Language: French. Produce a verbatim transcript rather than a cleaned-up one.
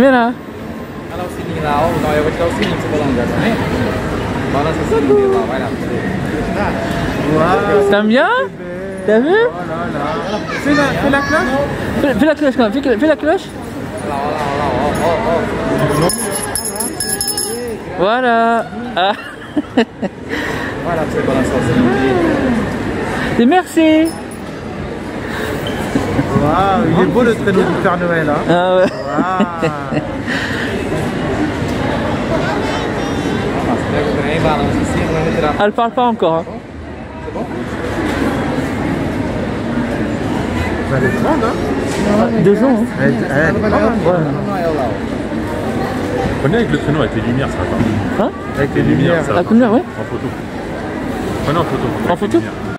Mira. Kalau sini lau, kalau kalau sini sebelang jalan. Balas sini di lau, mana? Wow. T'aimes bien? T'as vu? Fais la, fais la cloche. Fais la cloche quand même. Fais la cloche. Voilà. Ah. Voilà, c'est bon, ça. Et merci. Waouh, il est beau le traîneau du Père Noël. Hein. Ah ouais. Wow. Elle parle pas encore. Hein. C'est bon. Vous allez prendre, hein. Deux ans. Hein. Ouais. Prenez avec le traîneau, avec les lumières, ça va. Hein. Avec les lumières, ça va. La lumière, ouais. En photo. Prenez en photo. En photo.